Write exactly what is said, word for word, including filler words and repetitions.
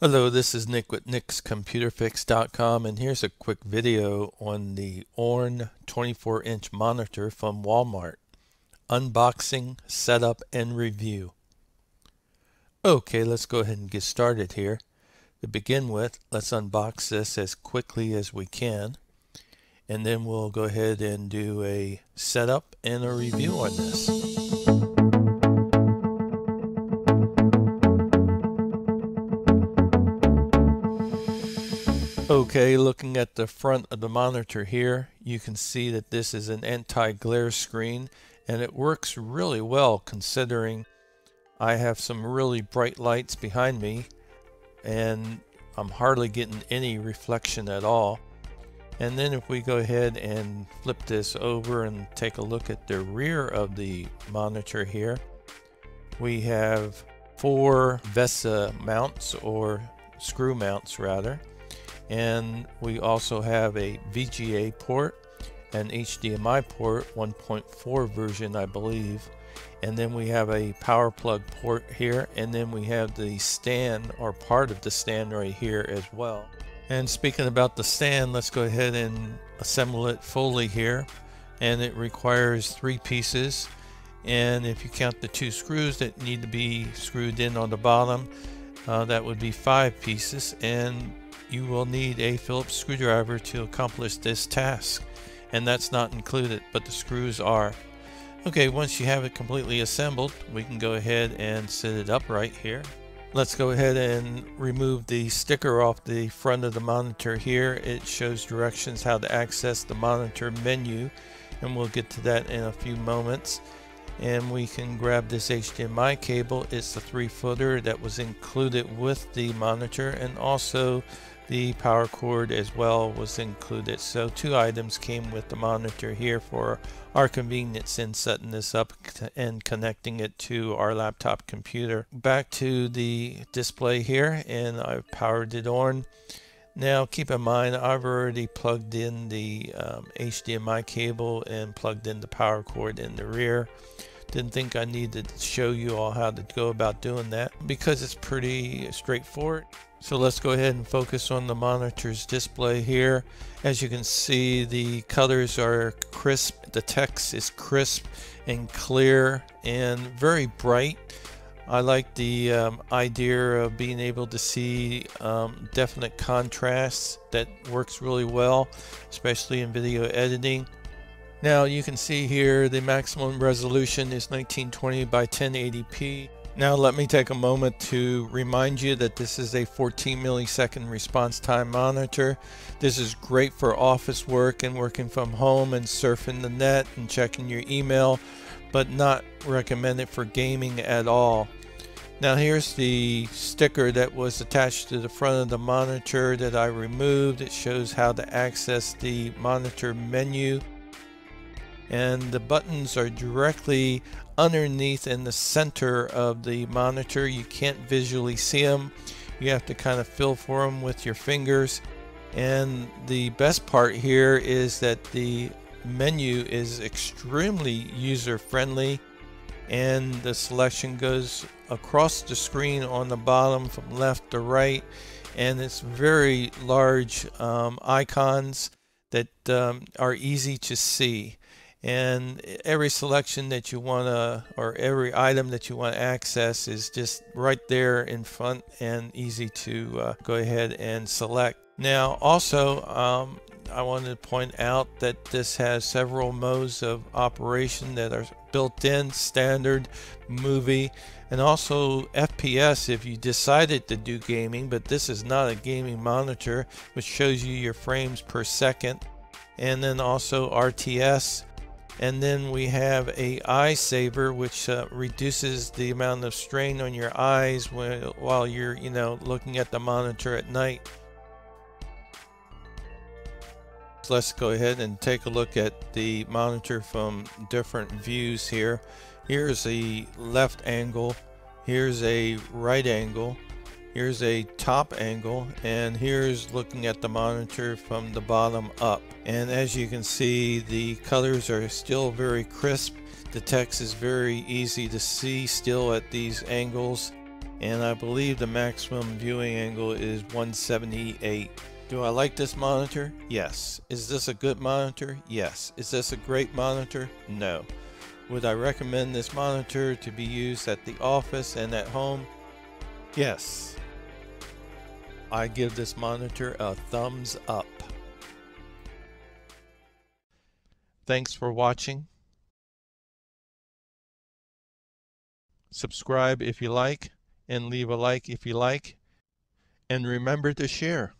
Hello, this is Nick with Nick's Computer Fix dot com, and here's a quick video on the O N N twenty-four inch monitor from Walmart. Unboxing, setup, and review. Okay, let's go ahead and get started here. To begin with, let's unbox this as quickly as we can, and then we'll go ahead and do a setup and a review on this. Okay, looking at the front of the monitor here, you can see that this is an anti-glare screen, and it works really well considering I have some really bright lights behind me and I'm hardly getting any reflection at all. And then if we go ahead and flip this over and take a look at the rear of the monitor here, we have four VESA mounts, or screw mounts rather. And we also have a V G A port, an H D M I port, one point four version I believe, and then we have a power plug port here, and then we have the stand, or part of the stand right here as well. And speaking about the stand, let's go ahead and assemble it fully here, and it requires three pieces, and if you count the two screws that need to be screwed in on the bottom, uh, that would be five pieces, and you will need a Phillips screwdriver to accomplish this task, and that's not included, but the screws are. Okay, once you have it completely assembled, we can go ahead and set it up right here. Let's go ahead and remove the sticker off the front of the monitor here. It shows directions how to access the monitor menu, and we'll get to that in a few moments. And we can grab this H D M I cable. It's the three footer that was included with the monitor, and also the power cord as well was included. So two items came with the monitor here for our convenience in setting this up and connecting it to our laptop computer. Back to the display here, and I've powered it on. Now keep in mind, I've already plugged in the um, H D M I cable and plugged in the power cord in the rear. Didn't think I needed to show you all how to go about doing that because it's pretty straightforward. So let's go ahead and focus on the monitor's display here. As you can see, the colors are crisp, the text is crisp and clear and very bright. I like the um, idea of being able to see um, definite contrasts. That works really well, especially in video editing. Now you can see here the maximum resolution is nineteen twenty by ten eighty p. Now let me take a moment to remind you that this is a fourteen millisecond response time monitor. This is great for office work and working from home and surfing the net and checking your email, but not recommended for gaming at all. Now here's the sticker that was attached to the front of the monitor that I removed. It shows how to access the monitor menu, and the buttons are directly underneath in the center of the monitor. You can't visually see them. You have to kind of feel for them with your fingers. And the best part here is that the menu is extremely user-friendly, and the selection goes across the screen on the bottom from left to right, and it's very large um, icons that um, are easy to see. And every selection that you want to, or every item that you want to access, is just right there in front and easy to uh, go ahead and select. Now also um, I wanted to point out that this has several modes of operation that are built in: standard, movie, and also F P S if you decided to do gaming, but this is not a gaming monitor, which shows you your frames per second, and then also R T S. And then we have a eye saver, which uh, reduces the amount of strain on your eyes when, while you're, you know, looking at the monitor at night. Let's go ahead and take a look at the monitor from different views here. Here's a left angle, here's a right angle, here's a top angle, and here's looking at the monitor from the bottom up. And as you can see, the colors are still very crisp. The text is very easy to see still at these angles. and I believe the maximum viewing angle is one seventy-eight. Do I like this monitor? Yes. Is this a good monitor? Yes. Is this a great monitor? No. Would I recommend this monitor to be used at the office and at home? Yes. I give this monitor a thumbs up. Thanks for watching. Subscribe if you like, and leave a like if you like, and remember to share.